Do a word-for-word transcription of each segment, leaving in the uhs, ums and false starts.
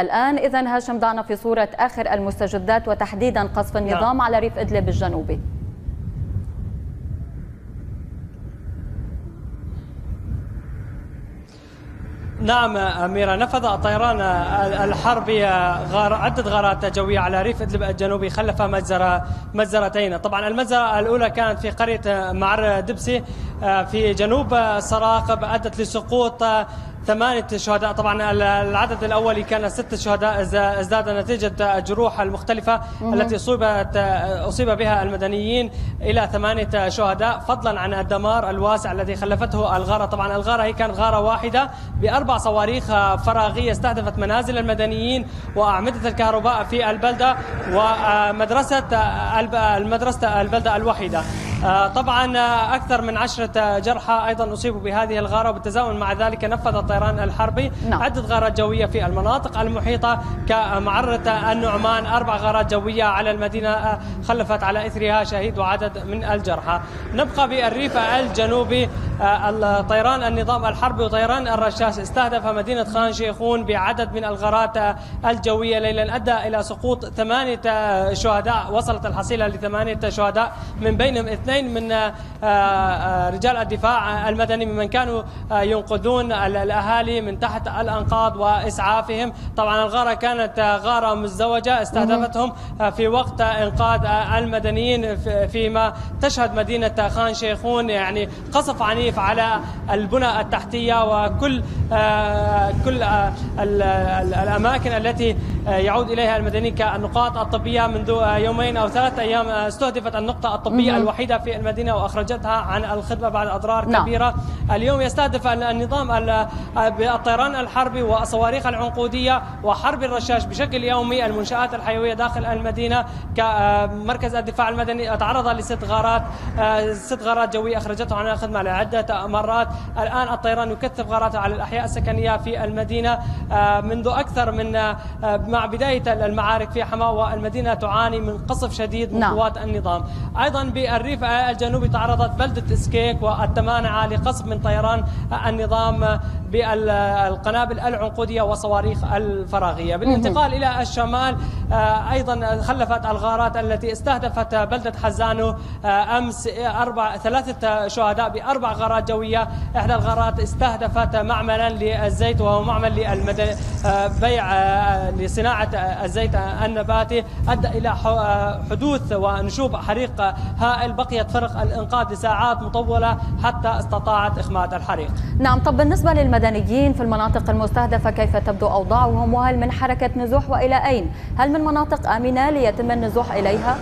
الآن إذن هاشم دعنا في صورة آخر المستجدات وتحديدا قصف النظام على ريف إدلب الجنوبي. نعم أميرة، نفذ الطيران الحربي غار عدة غارات جوية على ريف إدلب الجنوبي، خلف مجزرة مجزرتين. طبعا المجزرة الأولى كانت في قرية معرة دبسي في جنوب سراقب، أدت لسقوط ثمانية شهداء. طبعا العدد الأولي كان ستة شهداء، ازداد نتيجة الجروح المختلفة التي أصيبت أصيب بها المدنيين إلى ثمانية شهداء، فضلا عن الدمار الواسع الذي خلفته الغارة. طبعا الغارة هي كانت غارة واحدة بأربع صواريخ فراغية، استهدفت منازل المدنيين وأعمدة الكهرباء في البلدة ومدرسة المدرسة البلدة الوحيدة. طبعا أكثر من عشرة جرحى أيضا أصيبوا بهذه الغارة، وبالتزامن مع ذلك نفذ الطيران الحربي نعم. عدة غارات جوية في المناطق المحيطة كمعرة النعمان، أربع غارات جوية على المدينة خلفت على إثرها شهيد وعدد من الجرحى. نبقى بالريف الجنوبي، طيران النظام الحربي وطيران الرشاش استهدف مدينة خان شيخون بعدد من الغارات الجوية ليلا، أدى إلى سقوط ثمانية شهداء، وصلت الحصيلة لثمانية شهداء من بينهم اثنين من رجال الدفاع المدني ممن كانوا ينقذون الأهالي من تحت الأنقاض وإسعافهم. طبعا الغارة كانت غارة مزدوجة استهدفتهم في وقت إنقاذ المدنيين، فيما تشهد مدينة خان شيخون يعني قصف عنيف على البنى التحتية وكل كل الأماكن التي يعود إليها المدنيين كالنقاط الطبية. منذ يومين أو ثلاثة أيام استهدفت النقطة الطبية الوحيدة في المدينة وأخرجتها عن الخدمة بعد أضرار كبيرة. اليوم يستهدف النظام بالطيران الحربي والصواريخ العنقودية وحرب الرشاش بشكل يومي المنشآت الحيوية داخل المدينة. كمركز الدفاع المدني تعرض لست غارات ست غارات جوية أخرجته عن الخدمة لعدة مرات. الآن الطيران يكثف غاراته على الأحياء السكنية في المدينة منذ أكثر من مع بداية المعارك في حماوة. المدينة تعاني من قصف شديد من قوات النظام. أيضا بالريف الجنوبي تعرضت بلدة اسكيك والتمانعة لقصف من طيران النظام بالقنابل العنقودية وصواريخ الفراغية. بالانتقال إلى الشمال أيضا خلفت الغارات التي استهدفت بلدة حزانو أمس أربع ثلاثة شهداء بأربع غارات جوية. إحدى الغارات استهدفت معملا للزيت وهو معمل للمدن بيع لصناعة الزيت النباتي، أدى إلى حدوث ونشوب حريق هائل. بقيت فرق الإنقاذ لساعات مطولة حتى استطاعت إخماد الحريق. نعم، طب بالنسبة للمدنيين في المناطق المستهدفة كيف تبدو أوضاعهم، وهل من حركة نزوح وإلى أين؟ هل من مناطق آمنة ليتم النزوح إليها؟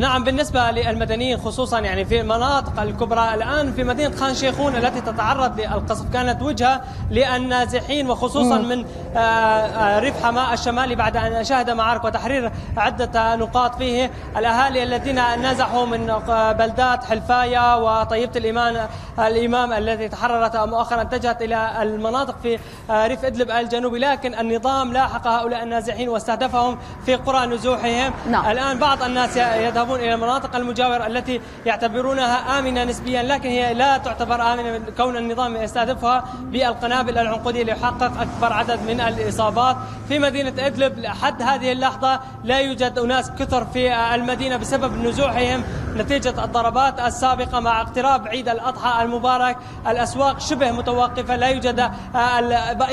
نعم، بالنسبة للمدنيين خصوصا يعني في المناطق الكبرى الآن في مدينة خان شيخون التي تتعرض للقصف كانت وجهة للنازحين، وخصوصا من ريف حماة الشمالي بعد أن شهد معارك وتحرير عدة نقاط فيه. الأهالي الذين نزحوا من بلدات حلفاية وطيبة الإيمان الإمام التي تحررت مؤخرا اتجهت إلى المناطق في ريف إدلب الجنوبي، لكن النظام لاحق هؤلاء النازحين واستهدفهم في قرى نزوحهم. نعم. الآن بعض الناس يذهبون إلى المناطق المجاورة التي يعتبرونها آمنة نسبيا، لكن هي لا تعتبر آمنة كون النظام يستهدفها بالقنابل العنقودية ليحقق أكبر عدد من الإصابات. في مدينة إدلب لحد هذه اللحظة لا يوجد أناس كثر في المدينة بسبب نزوحهم نتيجة الضربات السابقة. مع اقتراب عيد الأضحى المبارك الأسواق شبه متوقفة، لا يوجد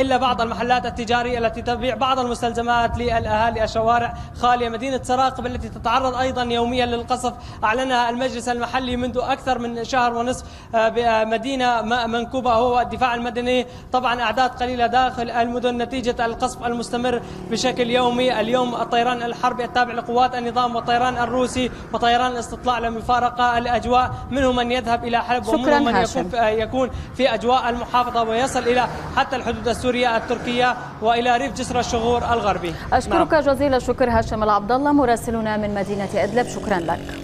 إلا بعض المحلات التجارية التي تبيع بعض المستلزمات للأهالي. الشوارع خالية. مدينة سراقب التي تتعرض أيضا يوميا للقصف أعلنها المجلس المحلي منذ أكثر من شهر ونصف بمدينة منكوبة هو الدفاع المدني. طبعا أعداد قليلة داخل المدن نتيجة القصف المستمر بشكل يومي. اليوم الطيران الحربي التابع لقوات النظام والطيران الروسي وطيران الاستطلاع لم يفارق الأجواء، منهم من يذهب إلى حلب ومنهم من يكون يكون في أجواء المحافظة ويصل إلى حتى الحدود السورية التركية وإلى ريف جسر الشغور الغربي. أشكرك جزيل الشكر هاشم العبد الله مراسلنا من مدينة إدلب، شكرا لك.